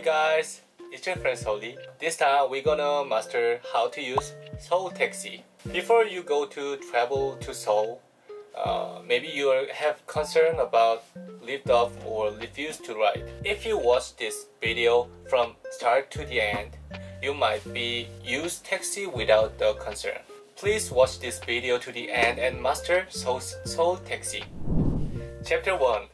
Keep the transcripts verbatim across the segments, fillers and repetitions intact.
Hi guys, it's your friend Soli. This time we're gonna master how to use Seoul Taxi. Before you go to travel to Seoul, uh, maybe you have concern about lift off or refuse to ride. If you watch this video from start to the end, you might be use taxi without the concern. Please watch this video to the end and master Seoul, Seoul Taxi. Chapter one.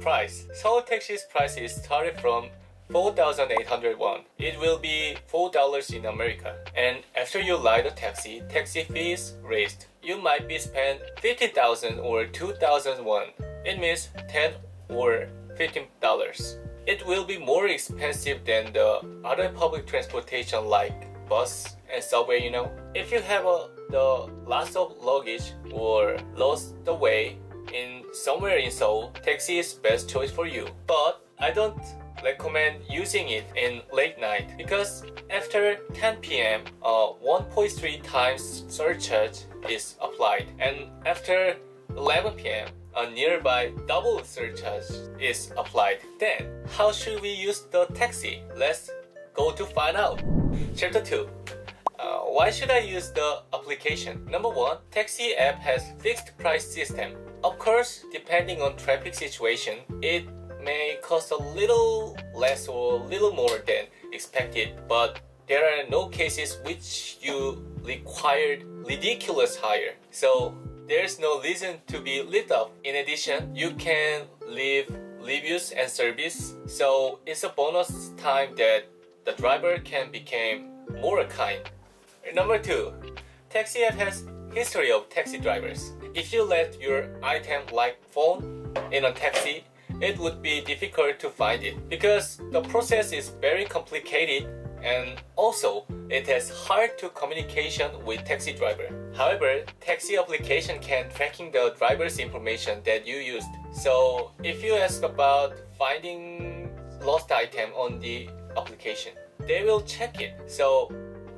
Price. Seoul Taxi's price is started from four thousand eight hundred won. It will be four dollars in America. And after you ride a taxi, taxi fees raised. You might be spend fifteen thousand or two thousand won. It means ten or fifteen dollars. It will be more expensive than the other public transportation like bus and subway, you know. If you have a, the lots of luggage or lost the way in somewhere in Seoul, taxi is best choice for you. But I don't recommend using it in late night because after ten p m uh, one point three times surcharge is applied, and after eleven p m a nearby double surcharge is applied. Then how should we use the taxi? Let's go to find out. Chapter two. Uh, why should I use the application? Number one. Taxi app has fixed price system. Of course, depending on traffic situation, it may cost a little less or a little more than expected, but there are no cases which you required ridiculous higher, so there's no reason to be lit up. In addition, you can leave reviews and service, so it's a bonus time that the driver can become more kind. Number two. Taxi app has history of taxi drivers. If you left your item like phone in a taxi, it would be difficult to find it because the process is very complicated, and also it has hard to communication with taxi driver. However, taxi application can tracking the driver's information that you used. So if you ask about finding lost item on the application, they will check it. So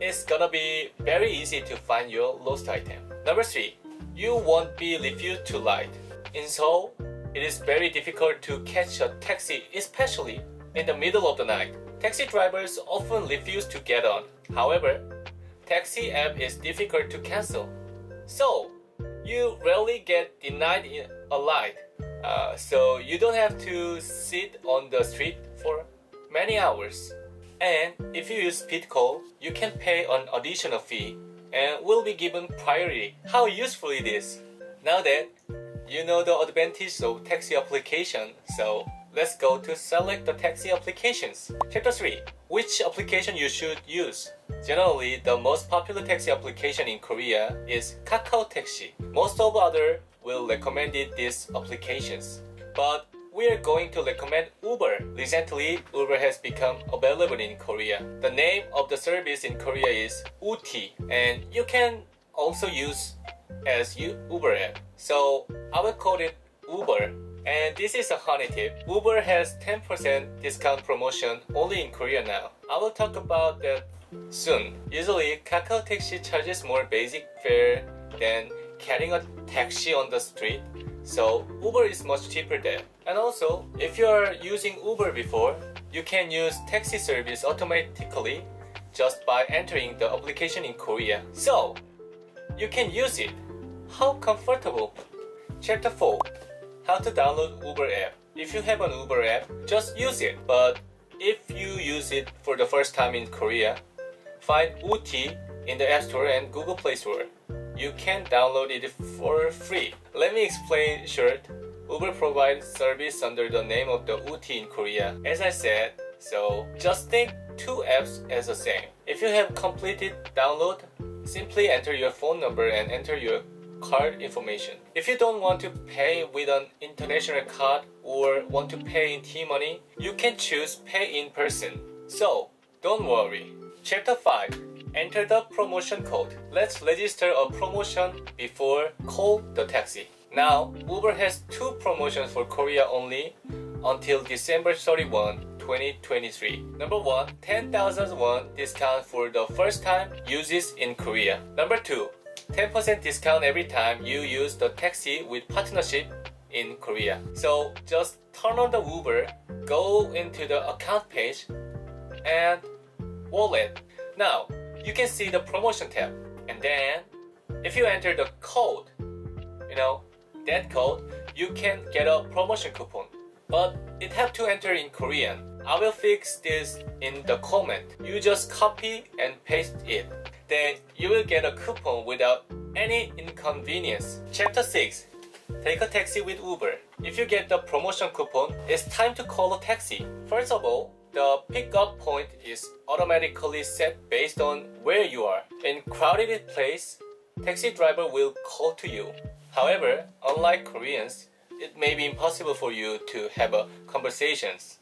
it's gonna be very easy to find your lost item. Number three. You won't be refused to ride. In Seoul, it is very difficult to catch a taxi, especially in the middle of the night. Taxi drivers often refuse to get on. However, taxi app is difficult to cancel, so you rarely get denied a ride. Uh, so you don't have to sit on the street for many hours. And if you use speed call, you can pay an additional fee and will be given priority. How useful it is! Now that you know the advantage of taxi application, so let's go to select the taxi applications. Chapter three. Which application you should use? Generally, the most popular taxi application in Korea is Kakao Taxi. Most of others will recommend these applications, but we are going to recommend Uber. Recently, Uber has become available in Korea. The name of the service in Korea is U T, and you can also use as Uber app. So I will call it Uber, and this is a honey tip. Uber has ten percent discount promotion only in Korea now. I will talk about that soon. Usually, Kakao Taxi charges more basic fare than carrying a taxi on the street, so Uber is much cheaper there. And also, if you are using Uber before, you can use taxi service automatically just by entering the application in Korea. So you can use it. How comfortable! Chapter four. How to download Uber app. If you have an Uber app, just use it. But if you use it for the first time in Korea, find U T in the App Store and Google Play Store. You can download it for free. Let me explain short. Uber provides service under the name of the U T in Korea, as I said, so just think two apps as the same. If you have completed download, simply enter your phone number and enter your card information. If you don't want to pay with an international card or want to pay in T-Money, you can choose pay in person. So don't worry. Chapter five. Enter the promotion code. Let's register a promotion before call the taxi. Now, Uber has two promotions for Korea only until December thirty-first, twenty twenty-three. Number one. ten thousand won discount for the first time uses in Korea. Number two. ten percent discount every time you use the taxi with partnership in Korea. So just turn on the Uber, go into the account page and wallet. Now you can see the promotion tab, and then if you enter the code, you know, that code, you can get a promotion coupon, but it have to enter in Korean. I will fix this in the comment. You just copy and paste it. Then you will get a coupon without any inconvenience. Chapter six. Take a taxi with Uber. If you get the promotion coupon, it's time to call a taxi. First of all, the pickup point is automatically set based on where you are. In crowded place, taxi driver will call to you. However, unlike Koreans, it may be impossible for you to have a conversations.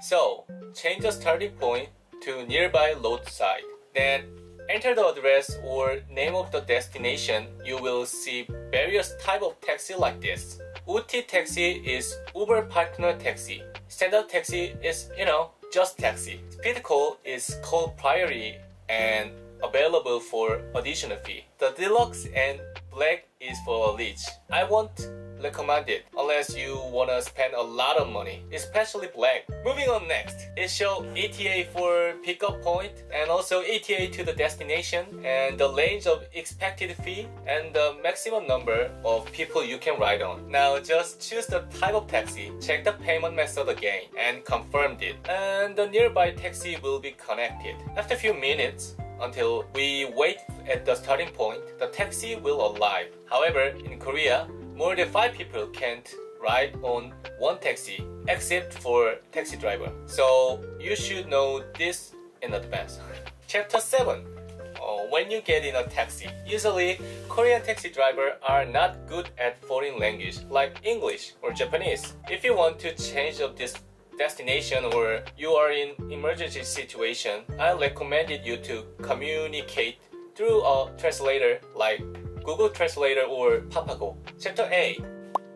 So, change the starting point to nearby roadside. Then, enter the address or name of the destination. You will see various type of taxi like this. U T taxi is Uber partner taxi. Standard taxi is, you know, just taxi. Speed call is called priority and available for additional fee. The deluxe and black is for a leech. I won't recommend it unless you wanna spend a lot of money, especially black. Moving on next, it shows E T A for pickup point and also E T A to the destination and the range of expected fee and the maximum number of people you can ride on. Now just choose the type of taxi, check the payment method again and confirm it, and the nearby taxi will be connected. After a few minutes, until we wait at the starting point, the taxi will arrive. However, in Korea, more than five people can't ride on one taxi, except for taxi driver. So you should know this in advance. Chapter seven. Uh, when you get in a taxi. Usually, Korean taxi drivers are not good at foreign language like English or Japanese. If you want to change up this destination or you are in emergency situation, I recommended you to communicate through a translator like Google Translator or Papago. Chapter eight.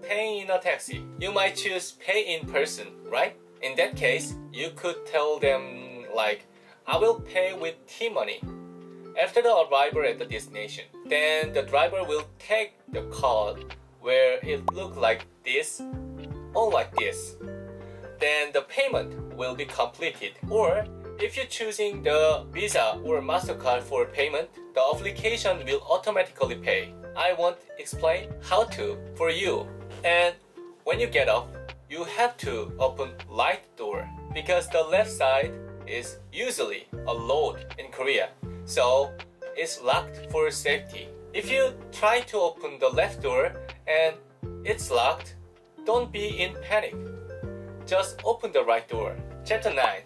Paying in a taxi. You might choose pay in person, right? In that case, you could tell them like, I will pay with T-Money after the arrival at the destination. Then the driver will take the card where it looks like this or like this. Then the payment will be completed. Or if you're choosing the Visa or MasterCard for payment, the application will automatically pay. I won't explain how to for you. And when you get off, you have to open light door because the left side is usually a load in Korea, so it's locked for safety. If you try to open the left door and it's locked, don't be in panic. Just open the right door. Chapter nine.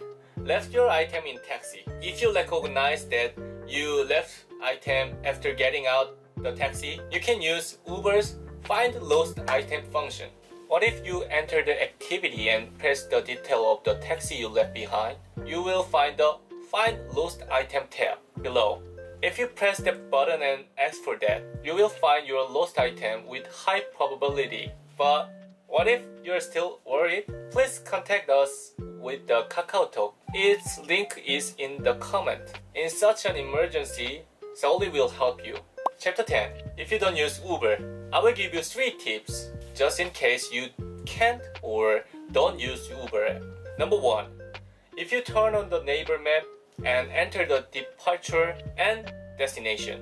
Left your item in taxi. If you recognize that you left item after getting out the taxi, you can use Uber's find lost item function. What if you enter the activity and press the detail of the taxi you left behind? You will find the find lost item tab below. If you press that button and ask for that, you will find your lost item with high probability. But what if you're still worried? Please contact us with the KakaoTalk. Its link is in the comment. In such an emergency, Seoul will help you. Chapter ten. If you don't use Uber, I will give you three tips just in case you can't or don't use Uber. Number one. If you turn on the Naver Map and enter the departure and destination,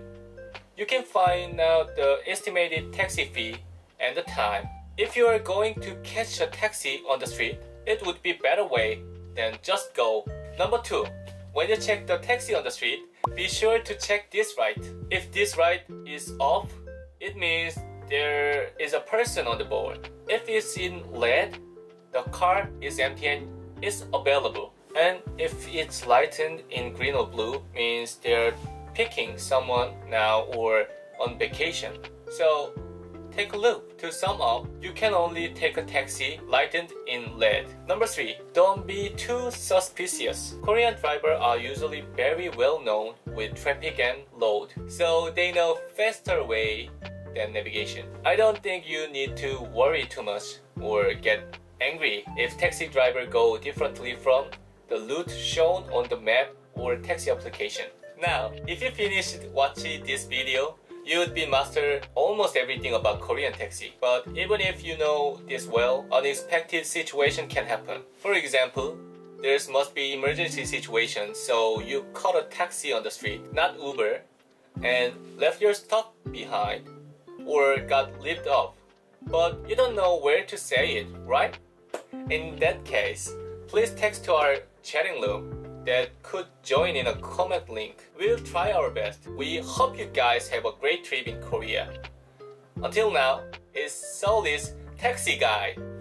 you can find out the estimated taxi fee and the time. If you are going to catch a taxi on the street, it would be a better way than just go. Number two. When you check the taxi on the street, be sure to check this right. If this right is off, it means there is a person on the board. If it's in red, the car is empty and is available. And if it's lightened in green or blue, means they're picking someone now or on vacation. So take a look. To sum up, you can only take a taxi lightened in red. Number three. Don't be too suspicious. Korean drivers are usually very well known with traffic and load, so they know faster way than navigation. I don't think you need to worry too much or get angry if taxi drivers go differently from the route shown on the map or taxi application. Now, if you finished watching this video, you would be master almost everything about Korean taxi. But even if you know this well, unexpected situation can happen. For example, there must be emergency situation, so you caught a taxi on the street, not Uber, and left your stuff behind or got lifted off, but you don't know where to say it, right? In that case, please text to our chatting room that could join in a comment link. We'll try our best. We hope you guys have a great trip in Korea. Until now, it's Seoul's Taxi Guide.